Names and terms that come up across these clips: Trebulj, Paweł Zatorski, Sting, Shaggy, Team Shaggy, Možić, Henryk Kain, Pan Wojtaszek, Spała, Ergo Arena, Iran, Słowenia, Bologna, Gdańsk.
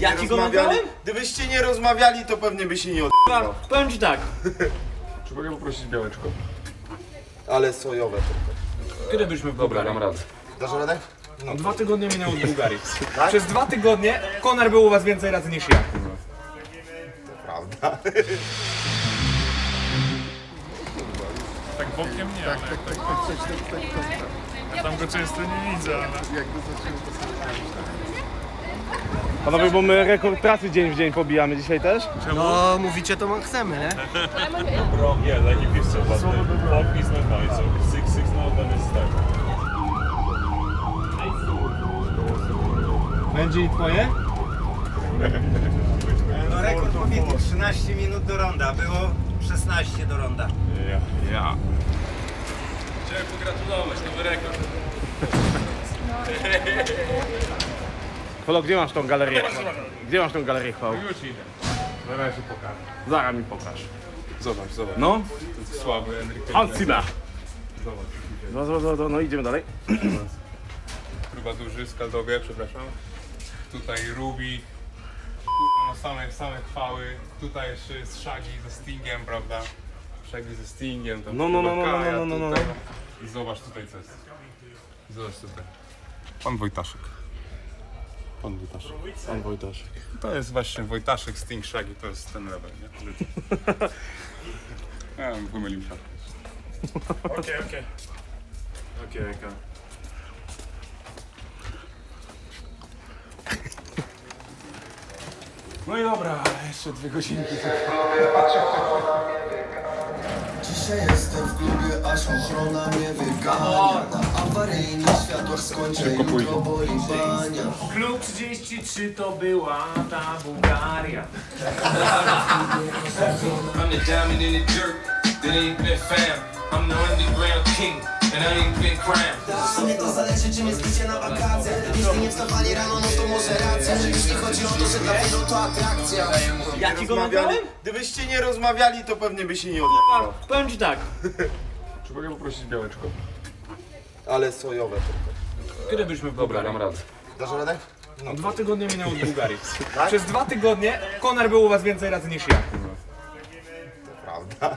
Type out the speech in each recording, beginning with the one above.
Ja ci rozmawiali? Gdybyście nie rozmawiali, to pewnie by się nie odbyło. Powiem ci tak. Czy mogę poprosić białeczko? Ale sojowe tylko. Kiedy byśmy w Bułgarii? Dobra, mam radę. Dasz radę? No. 2 tygodnie minęło w Bułgarii. Tak? Przez 2 tygodnie Konar był u was więcej razy niż ja. To prawda. Tak bokiem nie, tak. Ja tam go często nie widzę, ale... Jakby panowie, bo my rekord pracy dzień w dzień pobijamy dzisiaj też? Czemu? No, mówicie to, my chcemy, nie? Bro, yeah, like if you're so bad, pop is not high, so 6-6 now, then it's time. Będzie i twoje? No rekord pobity, 13 minut do ronda, było 16 do ronda. Ja. Chciałem pogratulować, nowy rekord. Polo, gdzie masz tą galerię? Gdzie masz tą galerię chwał? Już idę. Zaraz się pokażę. Zaraz mi pokaż. Zobacz. No? To jest słaby Henryk Kain. Alcina! Zobacz, no idziemy dalej. Próba duży, Skaldowie, przepraszam. Tutaj Ruby. No same chwały. Tutaj jeszcze jest Shaggy ze Stingiem, prawda? Shaggy ze Stingiem. Tam no. I zobacz tutaj co jest. Zobacz tutaj. Pan Wojtaszek. To jest właśnie Wojtaszek z Team Shaggy, to jest ten level, nie? Ja pomyliłem się. Okej. No i dobra, jeszcze 2 godzinki. Dzisiaj jestem w klubie, aż ochrona mnie wygania. Na awaryjnych światłach skończę jutro bolibania. Klub 33 to była ta Bułgaria. I'm the diamond in the dirt that ain't been found. I'm the underground king and I ain't been crowned. W sumie to zależy, czym jest bicie na wakacje. Gdybyście nie wstawali rano, no to może racja. Jeśli chodzi o to, że dla wielu to atrakcja. Ja ci go nadałem? Gdybyście nie rozmawiali, to pewnie by się nie odbyło. Powiem ci tak. Czy mogę poprosić białeczko? Ale sojowe tylko. Kiedy byśmy w Bułgarii? Dobra, mam radę. Dasz radę? No. 2 tygodnie minęło w Bułgarii. Tak? Przez 2 tygodnie Konar był u was więcej razy niż ja. To prawda.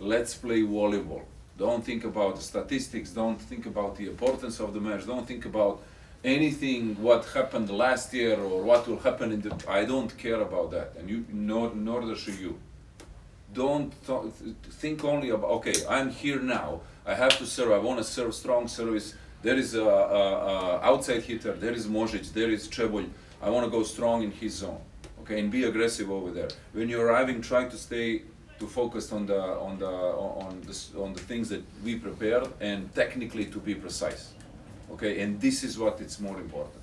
Let's play volleyball. Don't think about the statistics, don't think about the importance of the match, don't think about anything what happened last year or what will happen in the... I don't care about that, and you, nor should you. Don't think only about, okay, I'm here now, I have to serve, I want to serve strong service, there is a outside hitter, there is Možić, there is Trebulj, I want to go strong in his zone, okay, and be aggressive over there. When you're arriving, try to stay focused on the things that we prepared and technically to be precise, okay, and this is what it's more important.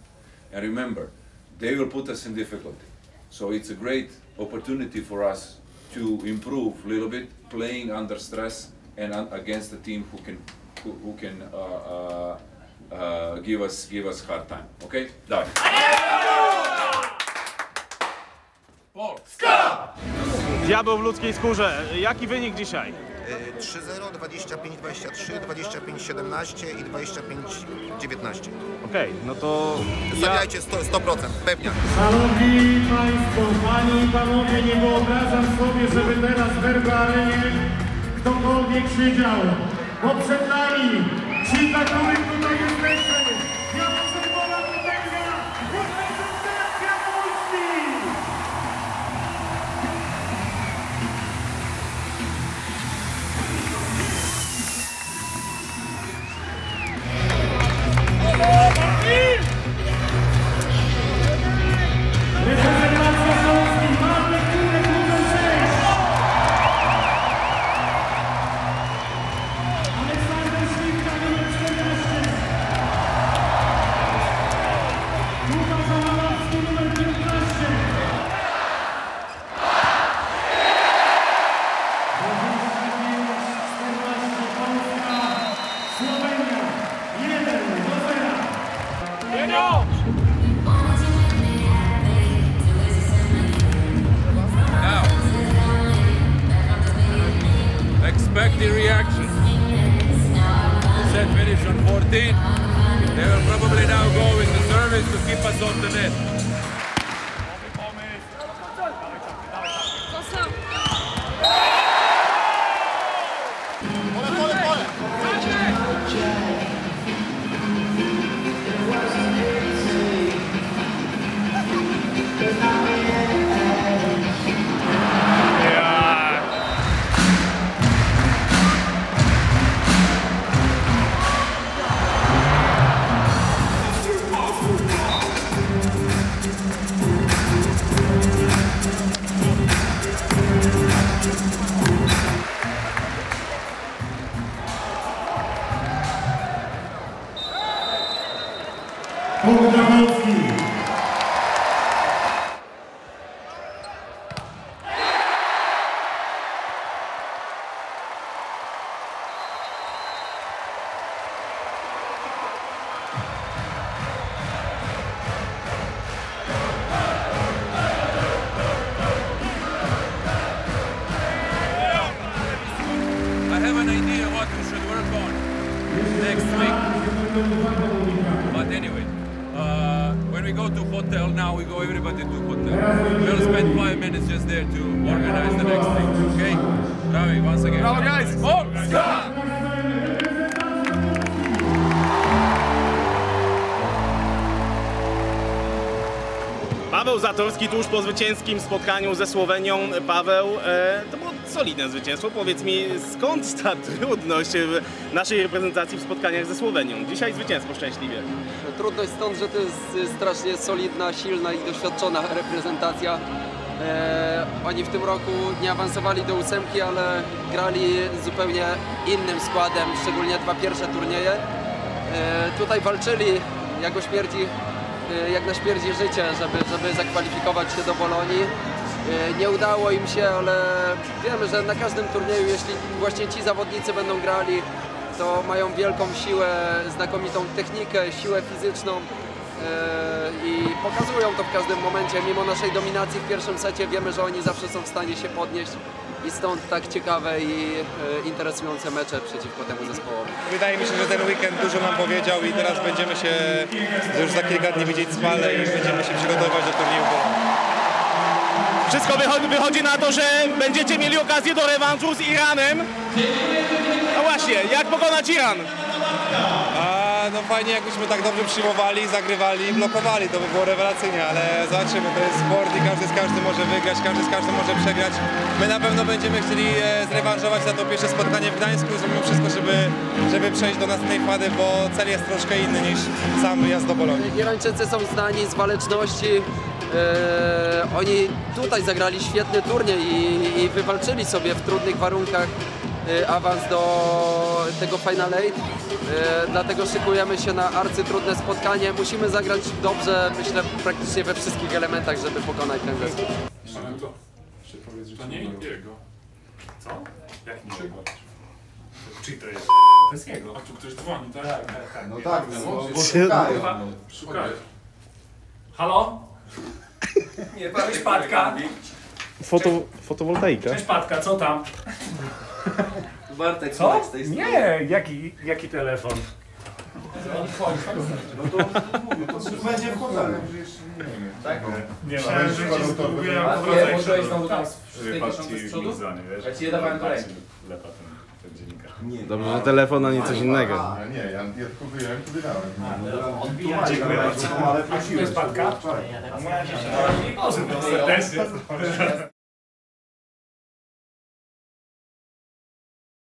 And remember, they will put us in difficulty, so it's a great opportunity for us to improve a little bit, playing under stress and against a team who can give us hard time. Okay, done. Diabeł w ludzkiej skórze. Jaki wynik dzisiaj? 3-0, 25-23, 25-17 i 25-19. Okej, no to... Stawiajcie 100%, pewnie. Szanowni Państwo, Panie i Panowie, nie wyobrażam sobie, żeby teraz w Ergo Arenie ktokolwiek siedział. Bo przed nami ci, dla których tutaj jesteśmy. No! the reaction. Set finish on 14. They will probably now go with the service to keep us off the net. Paweł Zatorski tuż po zwycięskim spotkaniu ze Słowenią. Paweł, to było solidne zwycięstwo. Powiedz mi, skąd ta trudność w naszej reprezentacji w spotkaniach ze Słowenią? Dzisiaj zwycięstwo szczęśliwie. Trudność stąd, że to jest strasznie solidna, silna i doświadczona reprezentacja. Oni w tym roku nie awansowali do 8, ale grali zupełnie innym składem, szczególnie dwa pierwsze turnieje. Tutaj walczyli jak na śmierdzi życie, żeby zakwalifikować się do Bolonii. Nie udało im się, ale wiemy, że na każdym turnieju, jeśli właśnie ci zawodnicy będą grali, to mają wielką siłę, znakomitą technikę, siłę fizyczną i pokazują to w każdym momencie. Mimo naszej dominacji w pierwszym secie wiemy, że oni zawsze są w stanie się podnieść i stąd tak ciekawe i interesujące mecze przeciwko temu zespołowi. Wydaje mi się, że ten weekend dużo nam powiedział i teraz będziemy się już za kilka dni widzieć w Spale i będziemy się przygotowywać do turnieju. Wszystko wychodzi na to, że będziecie mieli okazję do rewanżu z Iranem. No właśnie, jak pokonać Iran? No fajnie, jakbyśmy tak dobrze przyjmowali, zagrywali i blokowali, to by było rewelacyjnie, ale zobaczymy, to jest sport i każdy z każdym może wygrać, każdy z każdym może przegrać. My na pewno będziemy chcieli zrewanżować za to pierwsze spotkanie w Gdańsku i zrobimy wszystko, żeby przejść do następnej fady, bo cel jest troszkę inny niż sam wyjazd do Bolonii. Irańczycy są znani z waleczności. Oni tutaj zagrali świetny turniej i wywalczyli sobie w trudnych warunkach awans do tego Final Eight. Dlatego szykujemy się na arcytrudne spotkanie. Musimy zagrać dobrze, myślę, praktycznie we wszystkich elementach, żeby pokonać ten zespół. To nie jego. Co? Jak nie jego? Czyli to jest? To jest jego. A tu ktoś dzwoni, tak? No tak, bo szukają. Szukają. Halo? Nie, cześć Patka. Fotowoltaika. Cześć Patka, co tam? Bartek, co? Z tej strony. Nie, jaki telefon? No to będzie w hotelu. Tak? Nie ma. Nie, może iść znowu tam z przodu? Ja ci je dawałem do ręki. Nie, dobrze, że telefon, a nie coś innego. Nie, ja tylko wyjąłem, to wydałem. Dziękuję bardzo. Ale prosiłeś. To jest Patka? Nie, nie, nie.